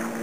What?